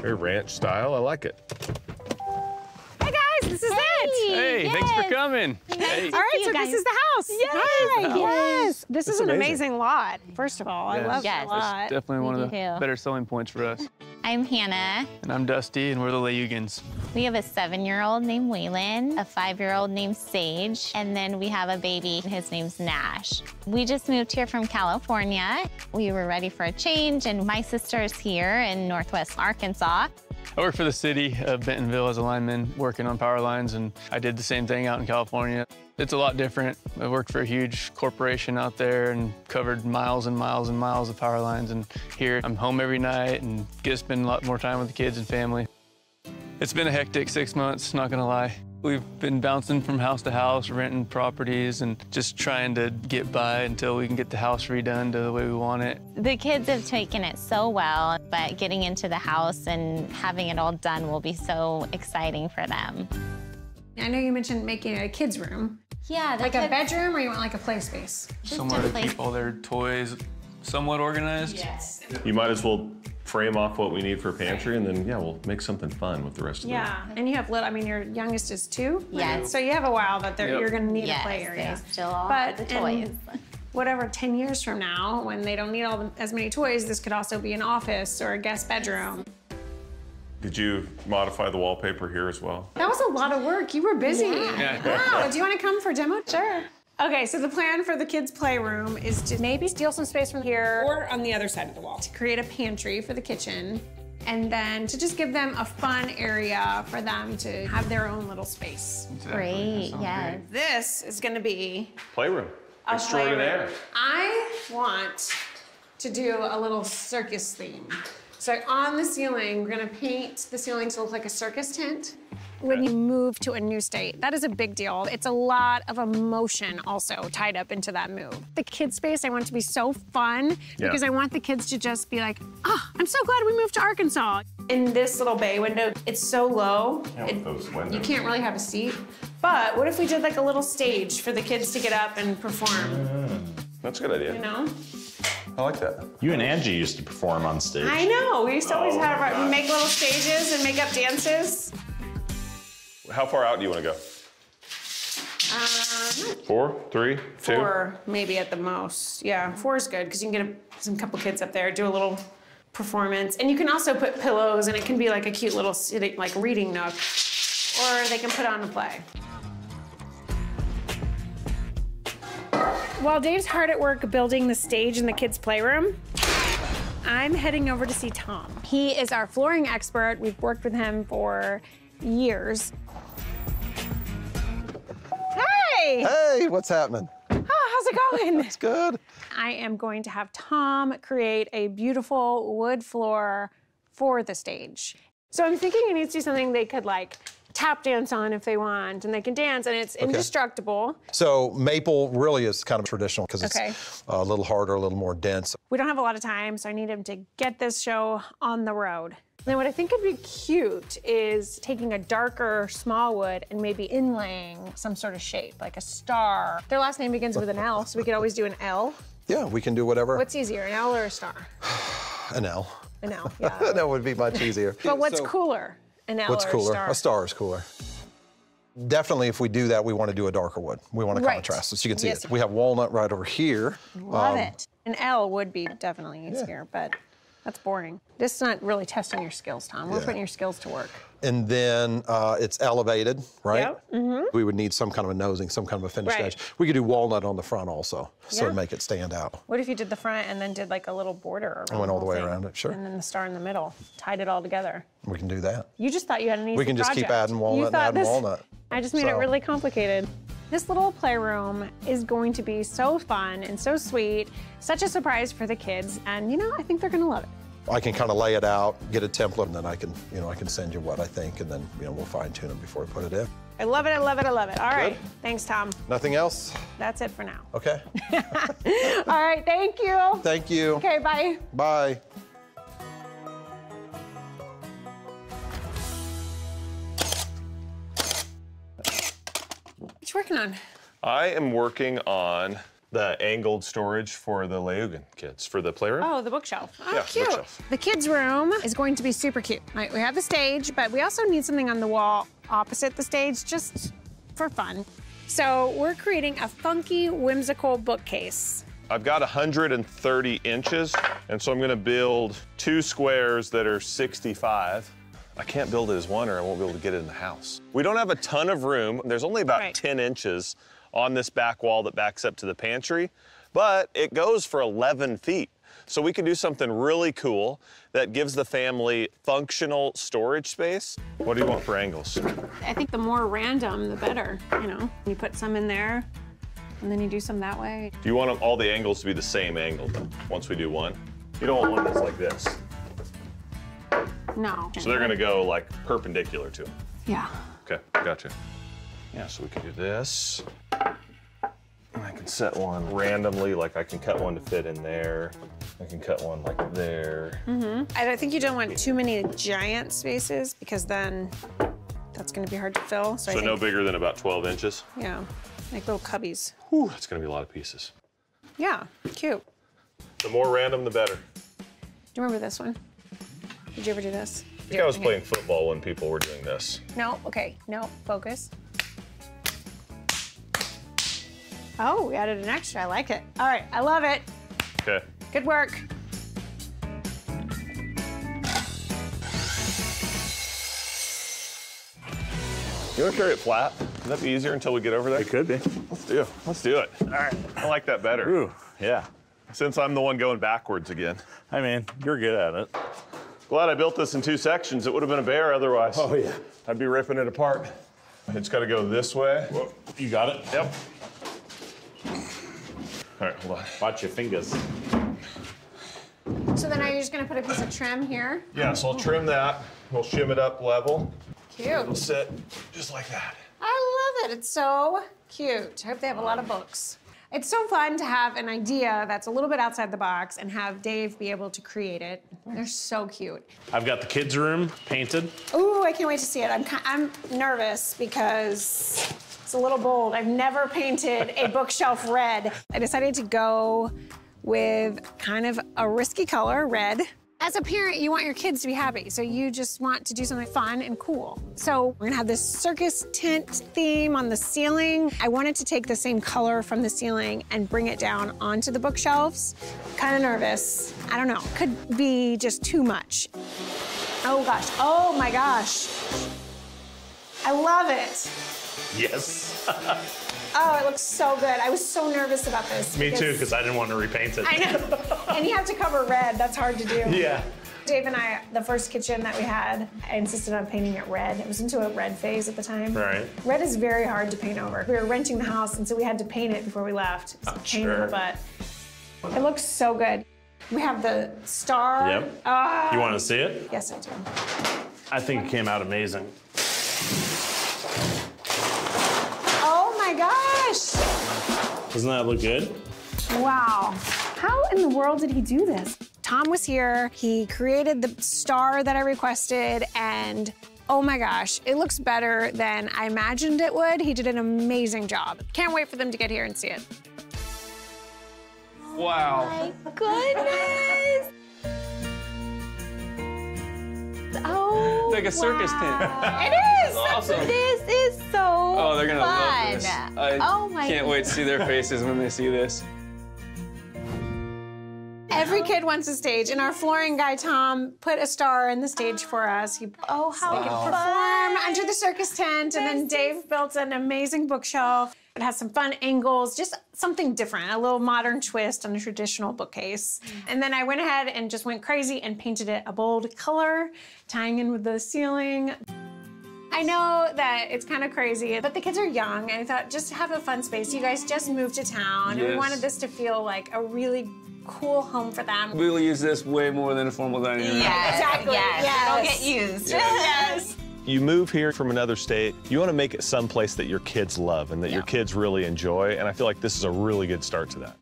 Very ranch style. I like it. Hey, guys, this is it. Hey, yes. Thanks for coming. Hey. All right, so guys. This is the house. Yes. Yes. This is an amazing lot, first of all. Yes. I love the lot. It's definitely one of the better selling points for us. I'm Hannah. And I'm Dusty, and we're the Layugans. We have a 7-year-old named Waylon, a 5-year-old named Sage, and then we have a baby, his name's Nash. We just moved here from California. We were ready for a change, and my sister's here in Northwest Arkansas. I work for the city of Bentonville as a lineman, working on power lines, and I did the same thing out in California. It's a lot different. I worked for a huge corporation out there and covered miles and miles and miles of power lines. And here, I'm home every night and get to spend a lot more time with the kids and family. It's been a hectic 6 months, not gonna lie. We've been bouncing from house to house, renting properties, and just trying to get by until we can get the house redone to the way we want it. The kids have taken it so well, but getting into the house and having it all done will be so exciting for them. I know you mentioned making a kid's room. Yeah. Like a bedroom, or you want like a play space? Somewhere to keep all their toys somewhat organized. Yes. You might as well frame off what we need for pantry, and then, yeah, we'll make something fun with the rest of the room. And you have little, I mean, your youngest is 2. Yes. So you have a while that you're going to need a play area. Yes, still all the toys. Whatever, 10 years from now, when they don't need as many toys, this could also be an office or a guest bedroom. Did you modify the wallpaper here as well? That was a lot of work. You were busy. Yeah. Wow, do you want to come for a demo? Sure. Okay, so the plan for the kids' playroom is to maybe steal some space from here or on the other side of the wall to create a pantry for the kitchen, and then to just give them a fun area for them to have their own little space. Exactly. Great, yeah. This is gonna be... Playroom. Extraordinaire. I want to do a little circus theme. So on the ceiling, we're gonna paint the ceiling to look like a circus tent. When you move to a new state, that is a big deal. It's a lot of emotion also tied up into that move. The kids' space, I want it to be so fun because I want the kids to just be like, oh, I'm so glad we moved to Arkansas. In this little bay window, it's so low. Yeah, with those windows. You can't really have a seat. But what if we did like a little stage for the kids to get up and perform? That's a good idea. You know? I like that. You and Angie used to perform on stage. I know. We used to always we make little stages and make up dances. How far out do you want to go? 4, 3, 2? 4, maybe at the most. Yeah, 4 is good because you can get some couple kids up there, do a little performance, and you can also put pillows, and it can be like a cute little sitting, like reading nook, or they can put on a play. While Dave's hard at work building the stage in the kids' playroom, I'm heading over to see Tom. He is our flooring expert. We've worked with him for years. Hey! Hey, what's happening? Oh, how's it going? It's good. I am going to have Tom create a beautiful wood floor for the stage. So I'm thinking it needs to be something they could like tap dance on if they want, and they can dance, and it's indestructible. So maple really is kind of traditional because it's a little harder, a little more dense. We don't have a lot of time, so I need him to get this show on the road. Then what I think would be cute is taking a darker small wood and maybe inlaying some sort of shape, like a star. Their last name begins with an L, so we could always do an L. Yeah, we can do whatever. What's easier, an L or a star? An L. An L, yeah. An L would be much easier. But what's cooler, an L or a star? What's cooler? A star is cooler. Definitely, if we do that, we want to do a darker wood. We want to contrast, as you can see. Yes. We have walnut right over here. Love it. An L would be definitely easier, but... That's boring. This is not really testing your skills, Tom. We're putting your skills to work. And then it's elevated, right? Yep. Mm-hmm. We would need some kind of a nosing, some kind of a finished edge. We could do walnut on the front also, so to make it stand out. What if you did the front and then did like a little border around it? I went all the way around it, sure. And then the star in the middle, tied it all together. We can do that. You just thought you had an easy project. We can just keep adding walnut and adding walnut. I just made it really complicated. This little playroom is going to be so fun and so sweet, such a surprise for the kids, and you know, I think they're gonna love it. I can kind of lay it out, get a template, and then I can, you know, I can send you what I think, and then you know, we'll fine tune it before we put it in. I love it, I love it, I love it. All right, thanks, Tom. Nothing else? That's it for now. Okay. All right, thank you. Thank you. Okay, bye. Bye. What are you working on? I am working on the angled storage for the Layugan kids, for the playroom. Oh, the bookshelf. Oh, yeah, cute. Bookshelf. The kids' room is going to be super cute. Right, we have the stage, but we also need something on the wall opposite the stage, just for fun. So we're creating a funky, whimsical bookcase. I've got 130 inches, and so I'm gonna build 2 squares that are 65. I can't build it as one, or I won't be able to get it in the house. We don't have a ton of room. There's only about 10 inches on this back wall that backs up to the pantry, but it goes for 11 feet. So we can do something really cool that gives the family functional storage space. What do you want for angles? I think the more random, the better, you know? You put some in there, and then you do some that way. Do you want all the angles to be the same angle, though, once we do one? You don't want one that's like this. No. So they're gonna go like perpendicular to it. Yeah. Okay, gotcha. Yeah, so we can do this. And I can set one randomly, like I can cut one to fit in there. I can cut one like there. Mm-hmm. I think you don't want too many giant spaces because then that's gonna be hard to fill. So no bigger than about 12 inches? Yeah, like little cubbies. Whew, that's gonna be a lot of pieces. Yeah, cute. The more random, the better. Do you remember this one? Did you ever do this? I think I was playing football when people were doing this. No, okay, no, focus. Oh, we added an extra, I like it. All right, I love it. Okay. Good work. You wanna carry it flat? Would that be easier until we get over there? It could be. Let's do it. All right. I like that better. Ooh, yeah. Since I'm the one going backwards again. I mean, you're good at it. Glad I built this in 2 sections. It would have been a bear otherwise. Oh yeah. I'd be ripping it apart. It's gotta go this way. Whoa. You got it? Yep. All right, hold on. Watch your fingers. So then are you just gonna put a piece of trim here? Yeah, so I'll trim that. We'll shim it up level. Cute. It'll sit just like that. I love it, it's so cute. I hope they have a lot of books. It's so fun to have an idea that's a little bit outside the box and have Dave be able to create it. They're so cute. I've got the kids' room painted. Ooh, I can't wait to see it. I'm nervous because it's a little bold. I've never painted a bookshelf red. I decided to go with kind of a risky color, red. As a parent, you want your kids to be happy, so you just want to do something fun and cool. So we're gonna have this circus tent theme on the ceiling. I wanted to take the same color from the ceiling and bring it down onto the bookshelves. Kind of nervous. I don't know, could be just too much. Oh gosh, oh my gosh. I love it. Yes. Oh, it looks so good. I was so nervous about this. Me too, because I didn't want to repaint it. I know. And you have to cover red. That's hard to do. Yeah. Dave and I, the first kitchen that we had, I insisted on painting it red. It was into a red phase at the time. Right. Red is very hard to paint over. We were renting the house, and so we had to paint it before we left. It was a pain in the butt. It looks so good. We have the star. Yep. You want to see it? Yes, I do. I think it came out amazing. Doesn't that look good? Wow. How in the world did he do this? Tom was here. He created the star that I requested, and oh my gosh, it looks better than I imagined it would. He did an amazing job. Can't wait for them to get here and see it. Wow. Oh my goodness. Oh, it's like a circus tent. It is. Awesome. This is so fun. Oh, they're gonna love this. I can't wait to see their faces when they see this. Every kid wants a stage, and our flooring guy, Tom, put a star in the stage for us. They could perform under the circus tent, and then Dave built an amazing bookshelf. It has some fun angles, just something different, a little modern twist on a traditional bookcase. And then I went ahead and just went crazy and painted it a bold color, tying in with the ceiling. I know that it's kind of crazy, but the kids are young, and I thought, just have a fun space. You guys just moved to town, and we wanted this to feel like a really cool home for them. We'll use this way more than a formal dining room. Yeah, exactly. Yes. It'll get used. Yes. You move here from another state, you want to make it someplace that your kids love and that your kids really enjoy, and I feel like this is a really good start to that.